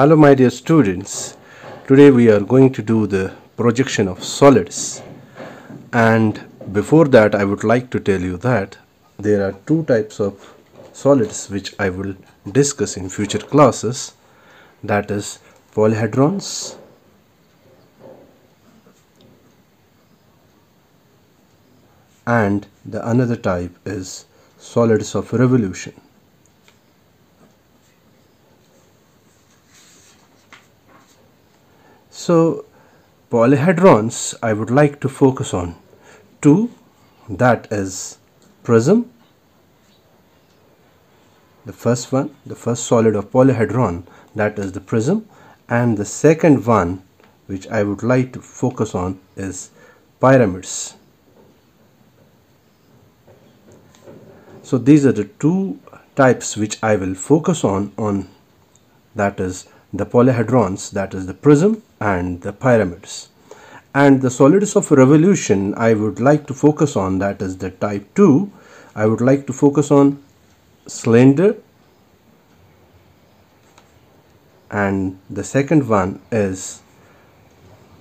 Hello my dear students, today we are going to do the projection of solids, and before that I would like to tell you that there are two types of solids which I will discuss in future classes, that is polyhedrons and the another type is solids of revolution. So polyhedrons I would like to focus on two, that is prism, the first one, the first solid of polyhedron, that is the prism, and the second one which I would like to focus on is pyramids. So these are the two types which I will focus on, that is the polyhedrons, that is the prism and the pyramids. And the solids of revolution I would like to focus on, that is the type 2. I would like to focus on cylinder, and the second one is,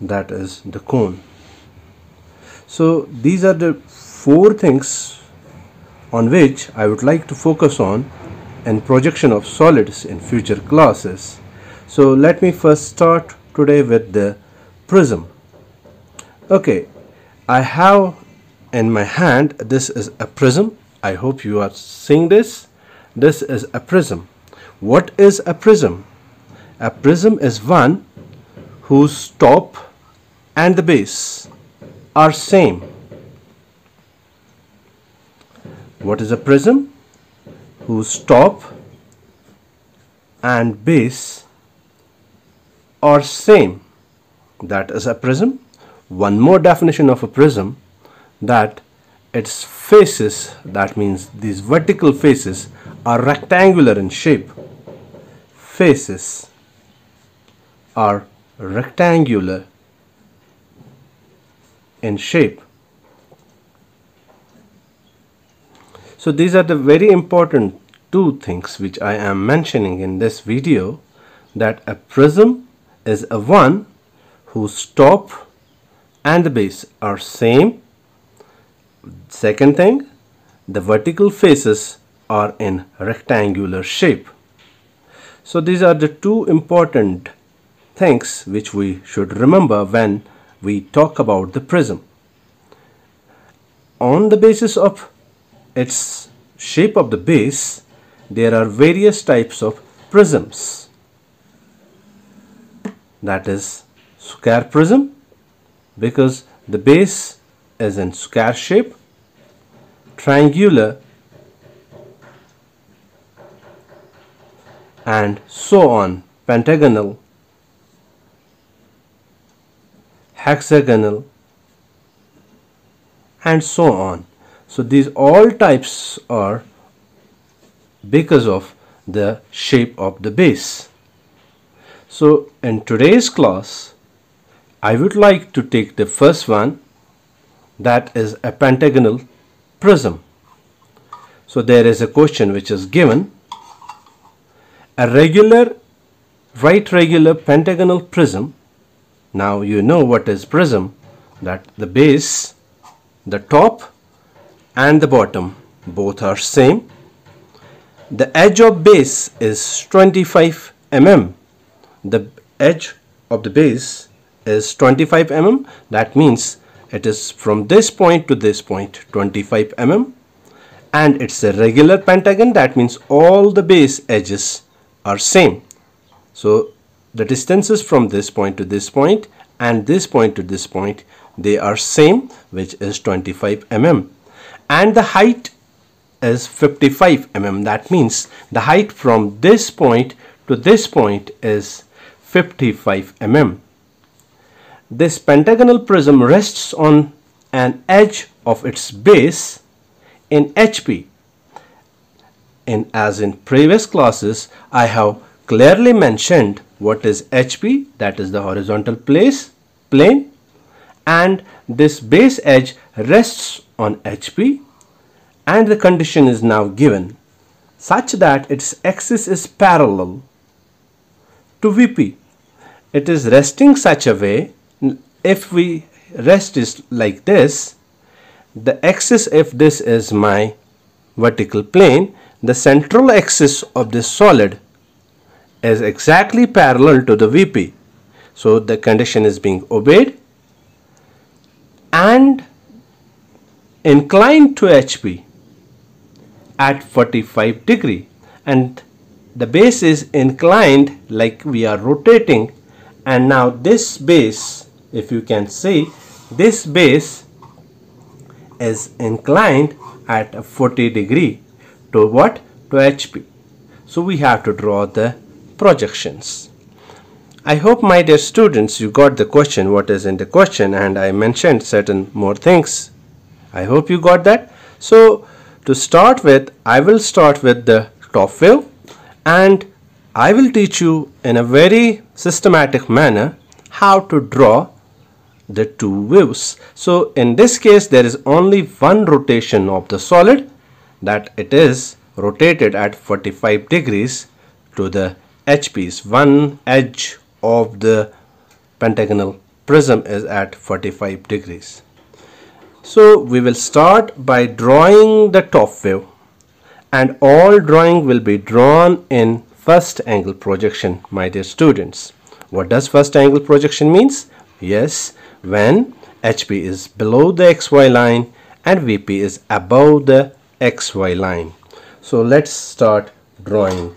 that is the cone. So these are the four things on which I would like to focus on in projection of solids in future classes. So let me first start today with the prism. Okay, I have in my hand, this is a prism. I hope you are seeing this. This is a prism. What is a prism? A prism is one whose top and the base are same. What is a prism? Whose top and base are same. That is a prism. One more definition of a prism, that its faces, that means these vertical faces, are rectangular in shape. Faces are rectangular in shape. So these are the very important two things which I am mentioning in this video, that a prism is a one whose top and the base are same. Second thing, the vertical faces are in rectangular shape. So these are the two important things which we should remember when we talk about the prism. On the basis of its shape of the base, there are various types of prisms, that is square prism, because the base is in square shape, triangular, and so on, pentagonal, hexagonal, and so on. So these all types are because of the shape of the base. So in today's class, I would like to take the first one, that is a pentagonal prism. So there is a question which is given. A regular, right regular pentagonal prism. Now you know what is prism, that the base, the top and the bottom both are same. The edge of base is 25 mm. The edge of the base is 25 mm. That means it is from this point to this point 25 mm. And it's a regular pentagon. That means all the base edges are same. So the distances from this point to this point and this point to this point, they are same, which is 25 mm. And the height is 55 mm. That means the height from this point to this point is 55 mm. This pentagonal prism rests on an edge of its base in HP. And as in previous classes, I have clearly mentioned what is HP, that is the horizontal plane, and this base edge rests on HP, and the condition is now given such that its axis is parallel to VP. It is resting such a way, if we rest is like this, the axis, if this is my vertical plane, the central axis of this solid is exactly parallel to the VP. So the condition is being obeyed, and inclined to HP at 45 degrees, and the base is inclined like we are rotating. And now this base, if you can see, this base is inclined at 40 degrees to what? To HP. So we have to draw the projections. I hope, my dear students, you got the question, what is in the question, and I mentioned certain more things. I hope you got that. So to start with, I will start with the top wave, and I will teach you in a very systematic manner how to draw the two waves. So in this case, there is only one rotation of the solid, that it is rotated at 45 degrees to the edge piece. One edge of the pentagonal prism is at 45 degrees. So we will start by drawing the top wave, and all drawing will be drawn in first angle projection, my dear students. What does first angle projection means? Yes, when HP is below the XY line and VP is above the XY line. So let's start drawing.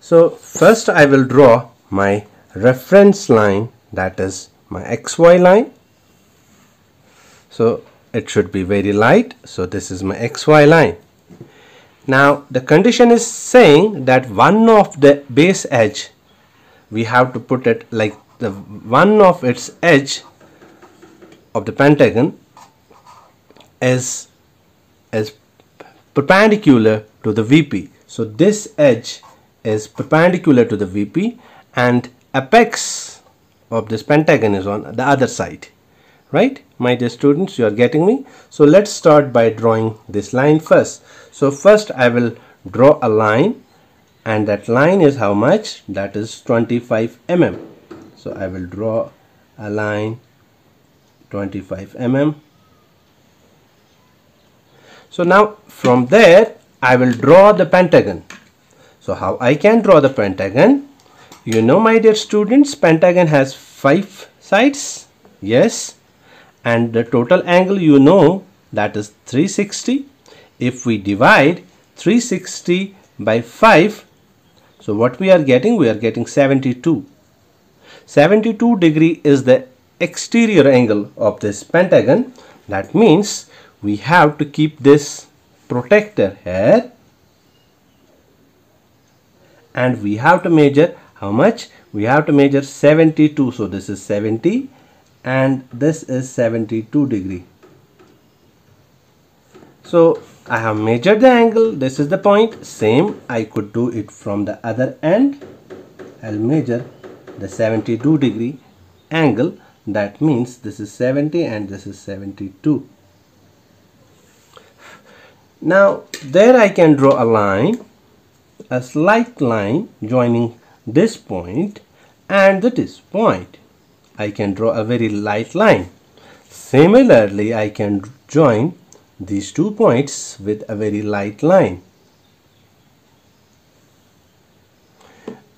So first I will draw my reference line, that is my XY line. So it should be very light. So this is my XY line. Now the condition is saying that one of the base edge, we have to put it like the one of its edge of the pentagon is perpendicular to the VP. So this edge is perpendicular to the VP, and apex of this pentagon is on the other side. Right, my dear students, you are getting me? So let's start by drawing this line first. So first I will draw a line, and that line is how much? That is 25 mm. So I will draw a line 25 mm. So now from there I will draw the pentagon. So how I can draw the pentagon? You know, my dear students, pentagon has 5 sides. Yes, and the total angle, you know, that is 360. If we divide 360 by 5, so what we are getting? We are getting 72. 72 degrees is the exterior angle of this pentagon. That means we have to keep this protector here, and we have to measure how much? We have to measure 72. So this is 70 and this is 72 degrees. So I have measured the angle. This is the point. Same, I could do it from the other end. I'll measure the 72 degrees angle. That means this is 70 and this is 72. Now there I can draw a line, a slight line joining this point and this point. I can draw a very light line. Similarly, I can join these two points with a very light line.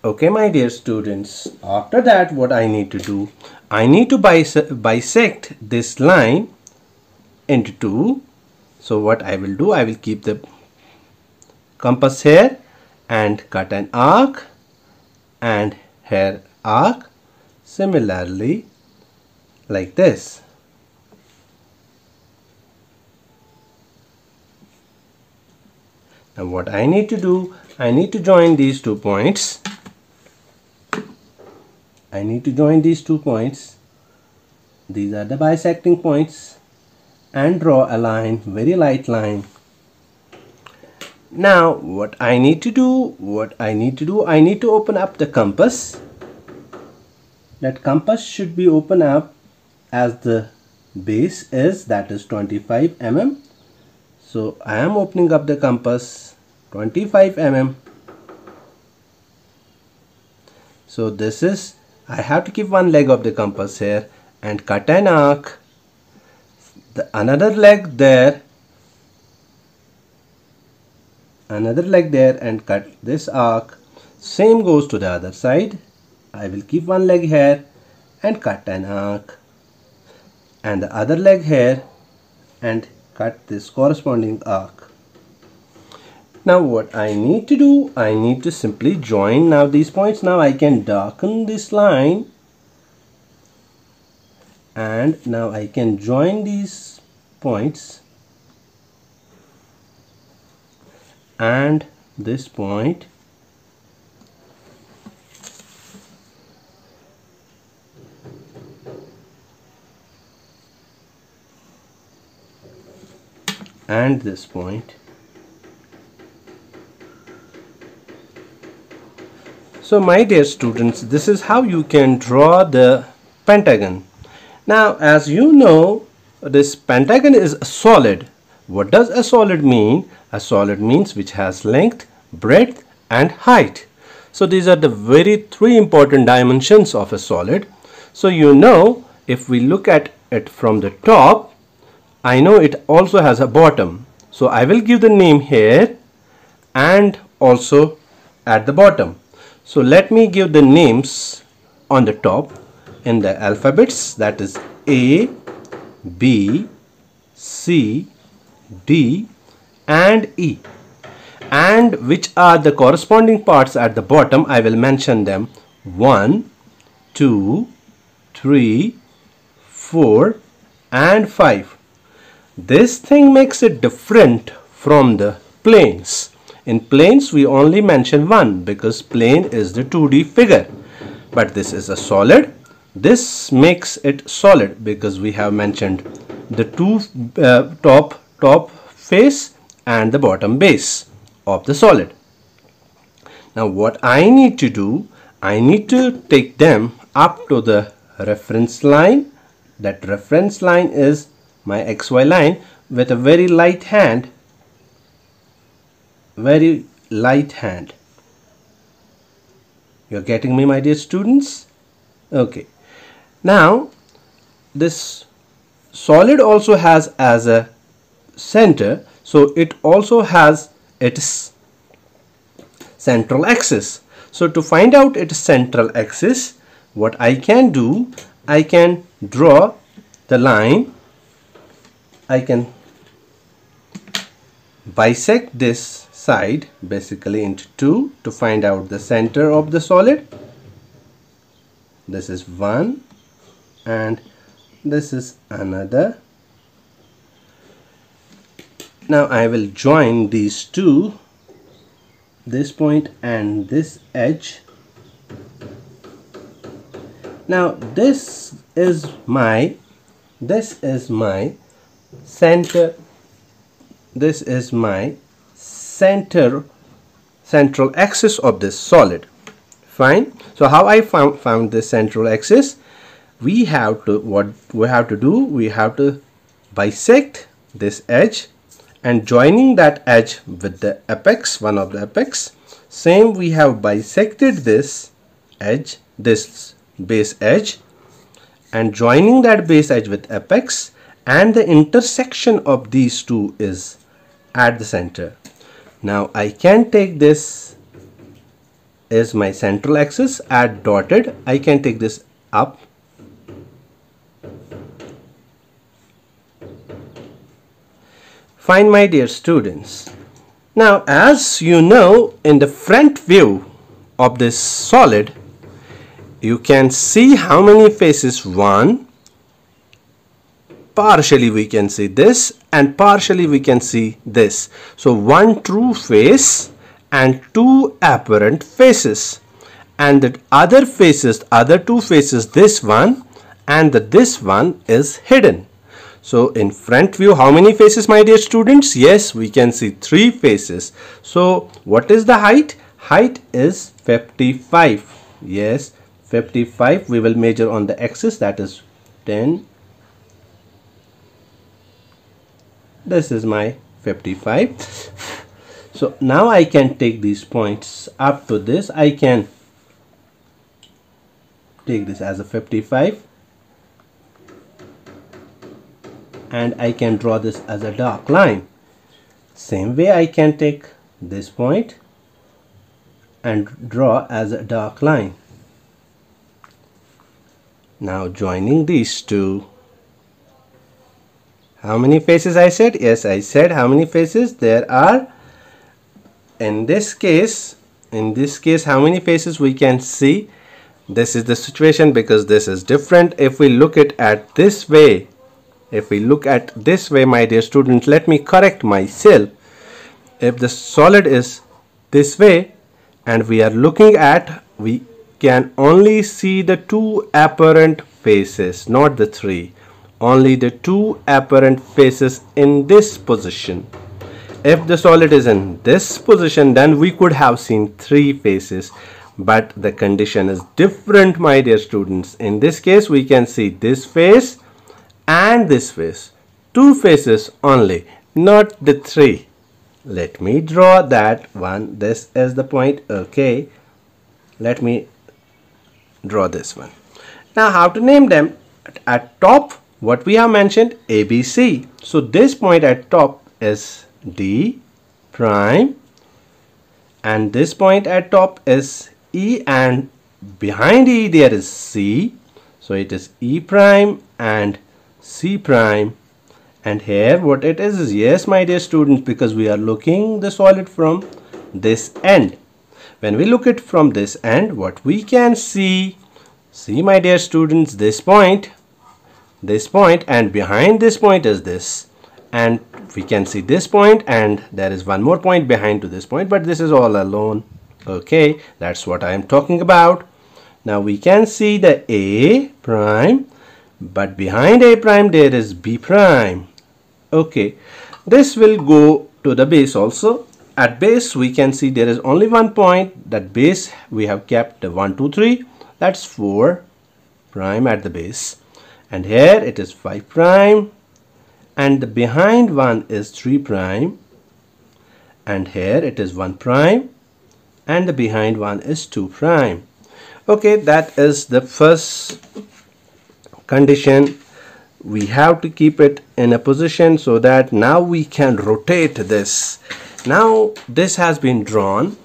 Okay, my dear students, after that what I need to do? I need to bisect this line into two. So what I will do? I will keep the compass here and cut an arc, and here arc. Similarly, like this. Now what I need to do, I need to join these two points. I need to join these two points. These are the bisecting points, and draw a line, very light line. Now what I need to do, I need to open up the compass. That compass should be open up as the base is, that is 25 mm. So I am opening up the compass 25 mm. So this is, I have to keep one leg of the compass here and cut an arc, the another leg there, another leg there, and cut this arc. Same goes to the other side. I will keep one leg here and cut an arc, and the other leg here and cut this corresponding arc. Now what I need to do, I need to simply join now these points. Now I can darken this line, and now I can join these points and this point. And this point. So my dear students, this is how you can draw the pentagon. Now as you know, this pentagon is a solid. What does a solid mean? A solid means which has length, breadth and height. So these are the three important dimensions of a solid. So you know, if we look at it from the top, I know it also has a bottom, so I will give the name here and also at the bottom. So let me give the names on the top in the alphabets, that is A, B, C, D and E, and which are the corresponding parts at the bottom. I will mention them 1, 2, 3, 4 and 5. This thing makes it different from the planes. In planes we only mention one because plane is the 2D figure, but this is a solid. This makes it solid because we have mentioned the two top face and the bottom base of the solid. Now what I need to do, I need to take them up to the reference line. That reference line is my XY line with a very light hand. You're getting me, my dear students? Okay. Now this solid also has as a center, so it also has its central axis. So to find out its central axis, what I can do, I can draw the line. I can bisect this side basically into two to find out the center of the solid. This is one and this is another. Now I will join these two, this point and this edge. Now this is my center, this is my central axis of this solid. Fine. So how I found this central axis, we have to bisect this edge and joining that edge with the apex, one of the apex. Same, we have bisected this edge, this base edge, and joining that base edge with apex, and the intersection of these two is at the center. Now I can take this as my central axis at dotted. I can take this up . Fine my dear students. Now as you know, in the front view of this solid you can see how many faces. One, partially we can see this and partially we can see this. So one true face and two apparent faces, and the other faces, other two faces, this one and this one is hidden. So in front view, how many faces, my dear students? Yes, we can see three faces. So what is the height? Height is 55. Yes, 55. We will measure on the axis, that is 10. This is my 55. So now I can take these points up to this. I can take this as a 55, and I can draw this as a dark line. Same way I can take this point and draw as a dark line. Now joining these two, how many faces I said? Yes, I said how many faces there are. In this case, how many faces we can see? This is the situation because this is different. If we look it at this way, my dear students, let me correct myself. If the solid is this way and we are looking at, we can only see the two apparent faces, not the three. Only the two apparent faces in this position. If the solid is in this position, then we could have seen three faces. But the condition is different, my dear students. In this case, we can see this face and this face. Two faces only, not the three. Let me draw that one. This is the point. Okay. Let me draw this one. Now, how to name them? At top, what we have mentioned, ABC. So this point at top is D prime, and this point at top is E, and behind E there is C. So it is E prime and C prime. And here what it is, yes, my dear students, because we are looking the solid from this end. When we look it from this end, what we can see, my dear students, this point, and behind this point is this, and we can see this point, and there is one more point behind to this point, but this is all alone. Okay, that's what I am talking about. Now we can see the A prime, but behind A prime there is B prime. Okay, this will go to the base also. At base we can see there is only one point. That base we have kept 1, 2, 3, that's 4 prime at the base. And here it is 5 prime, and the behind one is 3 prime, and here it is 1 prime, and the behind one is 2 prime. Okay, that is the first condition. We have to keep it in a position so that now we can rotate this. Now this has been drawn.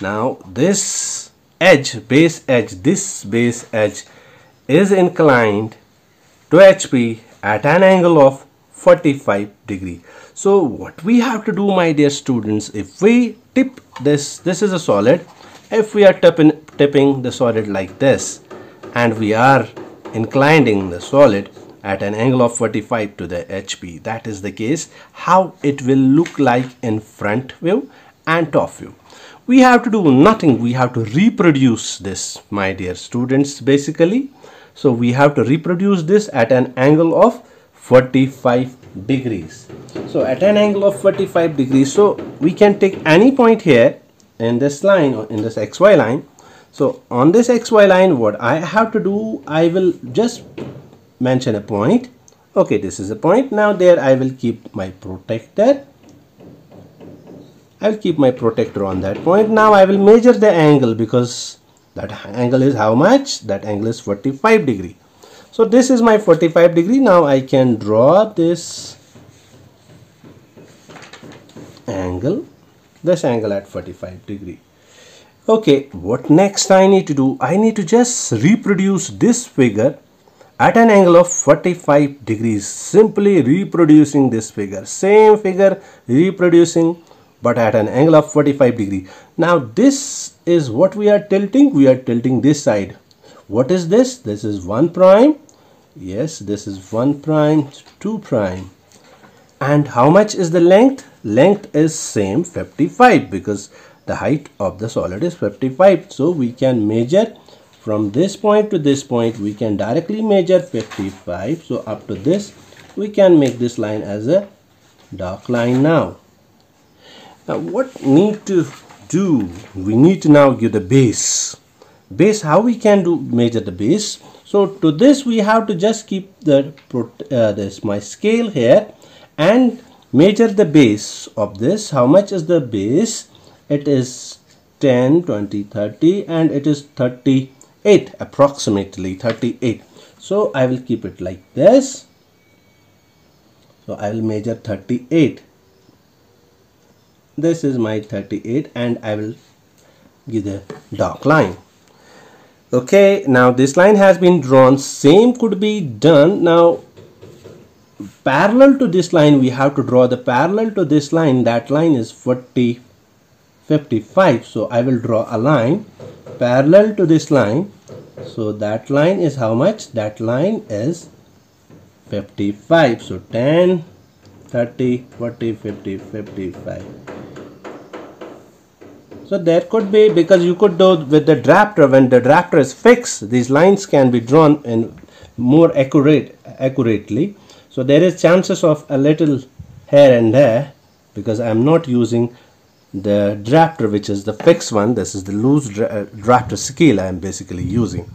Now this edge, this base edge is inclined to HP at an angle of 45 degrees. So what we have to do, my dear students, if we tip this, this is a solid, if we are tipping the solid like this, and we are inclining the solid at an angle of 45 to the HP, that is the case, how it will look like in front view and top view. We have to do nothing, we have to reproduce this, my dear students, basically. So we have to reproduce this at an angle of 45 degrees. So at an angle of 45 degrees, so we can take any point here in this line or in this XY line. So on this XY line, what I have to do, I will just mention a point. Okay, this is a point. Now there I will keep my protector. I will keep my protector on that point. Now I will measure the angle, because that angle is how much? That angle is 45 degrees. So this is my 45 degrees. Now I can draw this angle, at 45 degrees. Okay, what next I need to do? I need to just reproduce this figure at an angle of 45 degrees. Simply reproducing this figure, same figure, reproducing, but at an angle of 45 degrees. Now this is what we are tilting. We are tilting this side. What is this? This is 1 prime. Yes, this is 1 prime, 2 prime. And how much is the length? Length is same, 55, because the height of the solid is 55. So we can measure from this point to this point. We can directly measure 55. So up to this, we can make this line as a dark line now. Now what need to do? We need to now give the base. Base, how we can do measure the base? So to this we have to just keep the my scale here and measure the base of this. How much is the base? It is 10, 20, 30, and it is 30 38, approximately 38. So I will keep it like this. So I will measure 38. This is my 38 and I will give the dark line. Okay, now this line has been drawn. Same could be done. Now parallel to this line we have to draw the parallel to this line. That line is 40 55. So I will draw a line parallel to this line. So that line is how much? That line is 55. So 10 30 40 50 55. So there could be, because you could do with the drafter, when the drafter is fixed, these lines can be drawn in more accurately. So there is chances of a little here and there, because I am not using the drafter which is the fixed one. This is the loose drafter scale I am basically using.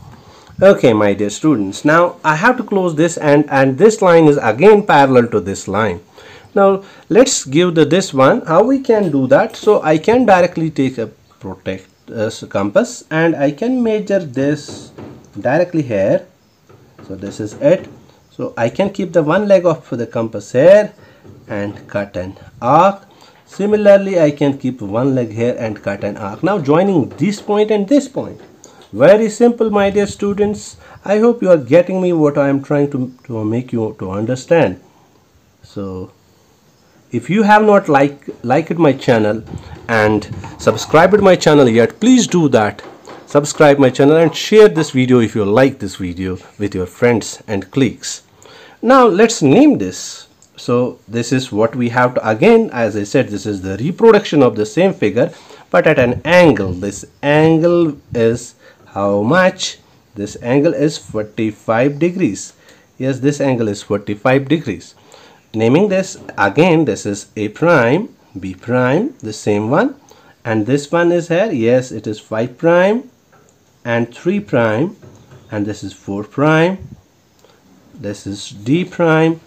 Okay, my dear students, now I have to close this, and this line is again parallel to this line. Now let's give this one how we can do that. So I can directly take a compass and I can measure this directly here. So this is it. So I can keep the one leg of the compass here and cut an arc. Similarly, I can keep one leg here and cut an arc. Now joining this point and this point. Very simple, my dear students. I hope you are getting me what I am trying to make you to understand. So if you have not liked my channel and subscribed my channel yet, please do that. Subscribe my channel and share this video if you like this video with your friends and cliques. Now let's name this. So this is what we have to, again, as I said, this is the reproduction of the same figure but at an angle. This angle is how much? This angle is 45 degrees. Yes, this angle is 45 degrees. Naming this again, this is A prime, B prime, the same one, and this one is here. Yes, it is 5 prime and 3 prime, and this is 4 prime, this is D prime,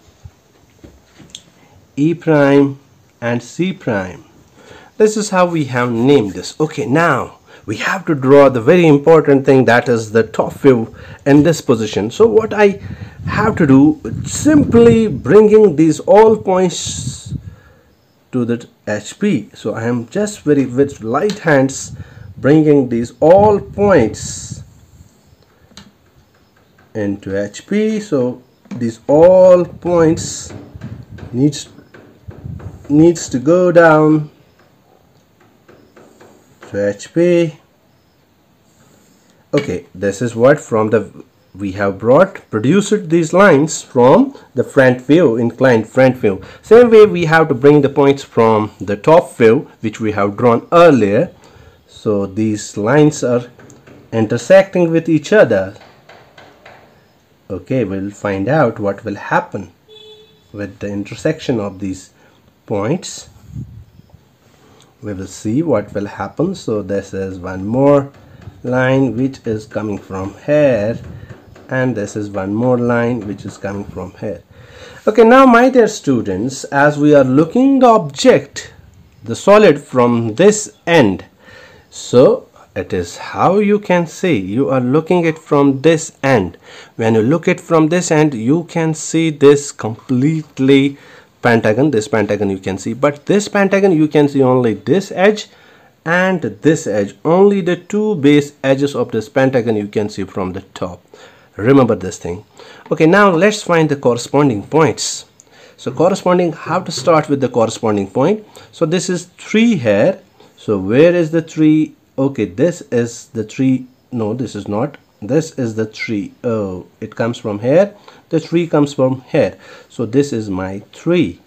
E prime and C prime. This is how we have named this. Okay, now we have to draw the very important thing, that is the top view in this position. So what I have to do, simply bringing these all points to the HP. So I am just very with light hands bringing these all points into HP. So these all points needs to go down to HP. Okay, this is what from the we have produced these lines from the front view, inclined front view. Same way we have to bring the points from the top view which we have drawn earlier. So these lines are intersecting with each other. Okay, we'll find out what will happen with the intersection of these points. We will see what will happen. So this is one more line which is coming from here, and this is one more line which is coming from here. Okay, now my dear students, as we are looking the object, the solid from this end, so it is how you can see, you are looking it from this end. When you look it from this end, you can see this completely pentagon, this pentagon you can see, but this pentagon you can see only this edge and this edge, only the two base edges of this pentagon you can see from the top. Remember this thing. Okay, now let's find the corresponding points. So corresponding, how to start with the corresponding point. So this is 3 here. So where is the 3? Okay, this is the 3. No, this is not. This is the 3. Oh, it comes from here. The 3 comes from here. So this is my 3.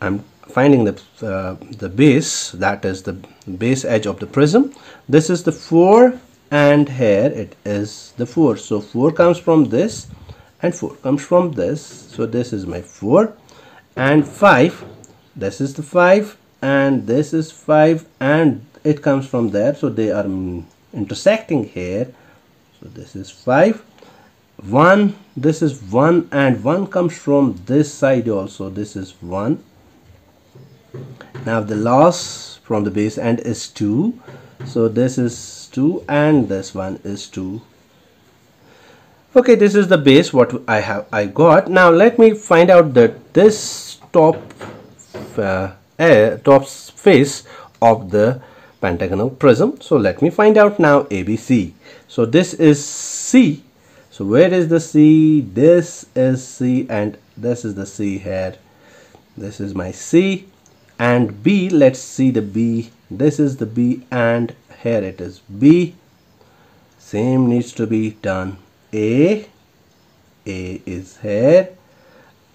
I'm finding the base, that is the base edge of the prism. This is the 4. And here it is the 4. So 4 comes from this and 4 comes from this. So this is my 4 and 5. This is the 5 and this is 5 and it comes from there. So they are intersecting here. So this is 5. 1. This is 1 and 1 comes from this side also. This is 1. Now the loss from the base end is 2. So this is 2 and this one is 2. Okay, this is the base what I got. Now let me find out that this top face of the pentagonal prism. So let me find out now ABC. So this is C. So where is the C? This is C and this is the C here. This is my C and B. Let's see the B. This is the B and here it is B. Same needs to be done. A is here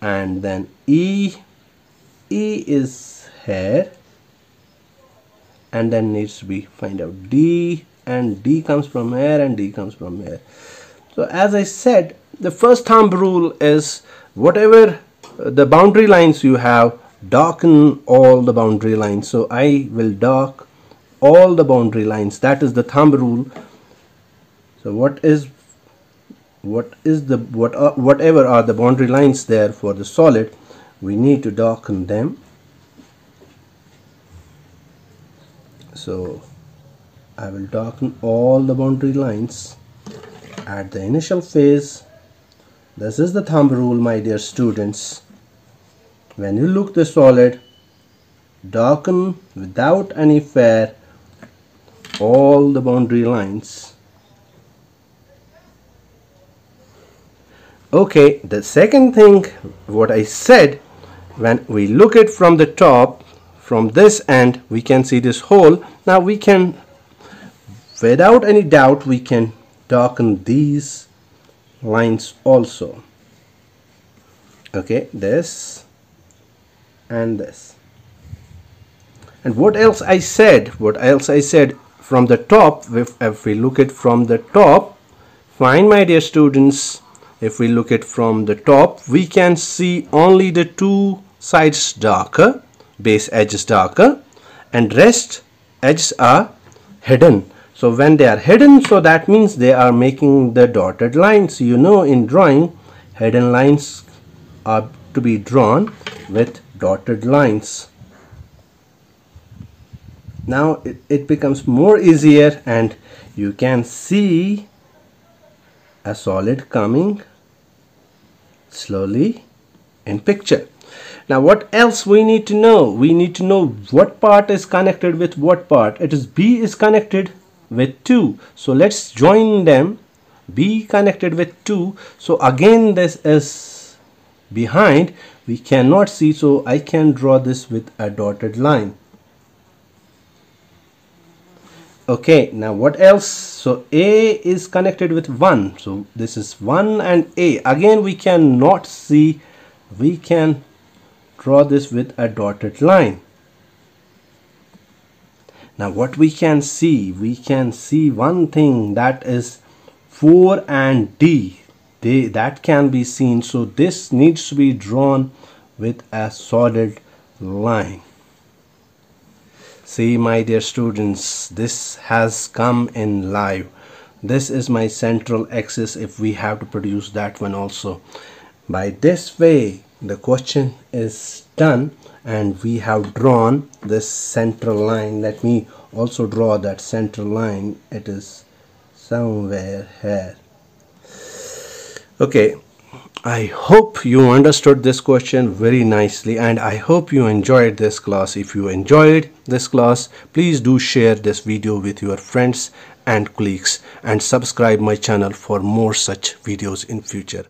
and then E is here and then needs to be find out D and D comes from here and D comes from here. So as I said, the first thumb rule is whatever the boundary lines you have, darken all the boundary lines. So I will dark all the boundary lines. That is the thumb rule. So whatever are the boundary lines there for the solid, we need to darken them. So I will darken all the boundary lines at the initial phase. This is the thumb rule, my dear students. When you look the solid, darken without any fare all the boundary lines. Okay, the second thing what I said, when we look it from the top, from this end, we can see this hole. Now we can, without any doubt, we can darken these lines also. Okay, this and this. And what else I said? What else I said from the top, if we look it from the top, fine, my dear students, if we look it from the top, we can see only the two sides darker, base edges darker, and rest edges are hidden. So when they are hidden, so that means they are making the dotted lines. You know, in drawing, hidden lines are to be drawn with dotted lines. Now it becomes more easier and you can see a solid coming slowly in picture. Now what else we need to know? We need to know what part is connected with what part. It is B is connected with 2, so let's join them. B connected with 2, so again this is behind, we cannot see, so I can draw this with a dotted line. Okay, now what else? So A is connected with 1, so this is 1 and A, again we cannot see, we can draw this with a dotted line. Now what we can see one thing, that is 4 and D, that can be seen. So this needs to be drawn with a solid line. See, my dear students, this has come in live. This is my central axis if we have to produce that one also. By this way, the question is done. And we have drawn this central line. Let me also draw that central line. It is somewhere here. Okay, I hope you understood this question very nicely and I hope you enjoyed this class. If you enjoyed this class, please do share this video with your friends and colleagues and subscribe my channel for more such videos in future.